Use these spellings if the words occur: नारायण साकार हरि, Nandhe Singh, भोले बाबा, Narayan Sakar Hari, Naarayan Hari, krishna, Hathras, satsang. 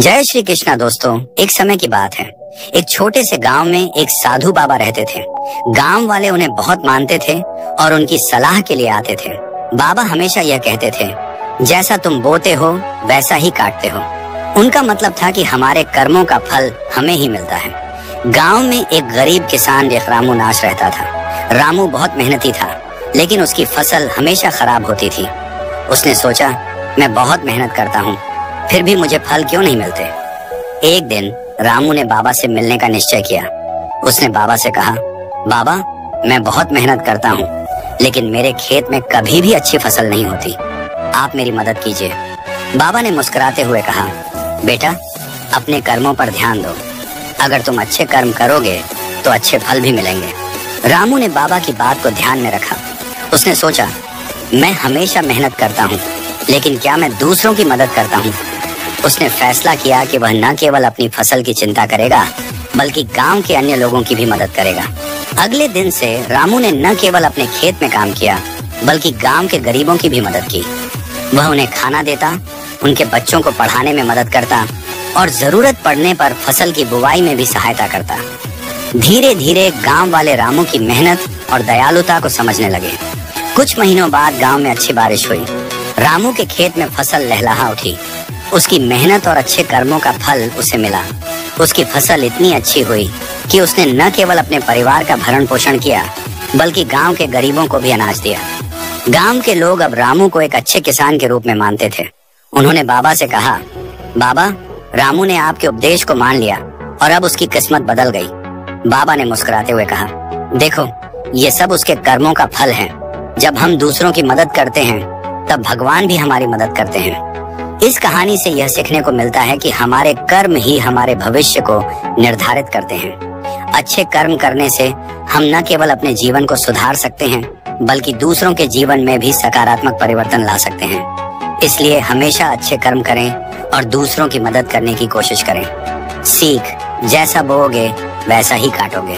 जय श्री कृष्णा दोस्तों। एक समय की बात है, एक छोटे से गांव में एक साधु बाबा रहते थे। गांव वाले उन्हें बहुत मानते थे और उनकी सलाह के लिए आते थे। बाबा हमेशा यह कहते थे, जैसा तुम बोते हो वैसा ही काटते हो। उनका मतलब था कि हमारे कर्मों का फल हमें ही मिलता है। गांव में एक गरीब किसान रामू नाश रहता था। रामू बहुत मेहनती था, लेकिन उसकी फसल हमेशा खराब होती थी। उसने सोचा, मैं बहुत मेहनत करता हूँ, फिर भी मुझे फल क्यों नहीं मिलते। एक दिन रामू ने बाबा से मिलने का निश्चय किया। उसने बाबा से कहा, बाबा मैं बहुत मेहनत करता हूँ, लेकिन मेरे खेत में कभी भी अच्छी फसल नहीं होती। आप मेरी मदद कीजिए। बाबा ने मुस्कुराते हुए कहा, बेटा अपने कर्मों पर ध्यान दो। अगर तुम अच्छे कर्म करोगे तो अच्छे फल भी मिलेंगे। रामू ने बाबा की बात को ध्यान में रखा। उसने सोचा, मैं हमेशा मेहनत करता हूँ, लेकिन क्या मैं दूसरों की मदद करता हूँ। उसने फैसला किया कि वह न केवल अपनी फसल की चिंता करेगा, बल्कि गांव के अन्य लोगों की भी मदद करेगा। अगले दिन से रामू ने न केवल अपने खेत में काम किया, बल्कि गांव के गरीबों की भी मदद की। वह उन्हें खाना देता, उनके बच्चों को पढ़ाने में मदद करता और जरूरत पड़ने पर फसल की बुवाई में भी सहायता करता। धीरे धीरे गाँव वाले रामू की मेहनत और दयालुता को समझने लगे। कुछ महीनों बाद गाँव में अच्छी बारिश हुई। रामू के खेत में फसल लहलहा उठी। उसकी मेहनत और अच्छे कर्मों का फल उसे मिला। उसकी फसल इतनी अच्छी हुई कि उसने न केवल अपने परिवार का भरण पोषण किया, बल्कि गांव के गरीबों को भी अनाज दिया। गांव के लोग अब रामू को एक अच्छे किसान के रूप में मानते थे। उन्होंने बाबा से कहा, बाबा रामू ने आपके उपदेश को मान लिया और अब उसकी किस्मत बदल गई। बाबा ने मुस्कुराते हुए कहा, देखो ये सब उसके कर्मों का फल है। जब हम दूसरों की मदद करते हैं तब भगवान भी हमारी मदद करते हैं। इस कहानी से यह सीखने को मिलता है कि हमारे कर्म ही हमारे भविष्य को निर्धारित करते हैं। अच्छे कर्म करने से हम न केवल अपने जीवन को सुधार सकते हैं, बल्कि दूसरों के जीवन में भी सकारात्मक परिवर्तन ला सकते हैं। इसलिए हमेशा अच्छे कर्म करें और दूसरों की मदद करने की कोशिश करें। सीख, जैसा बोओगे वैसा ही काटोगे।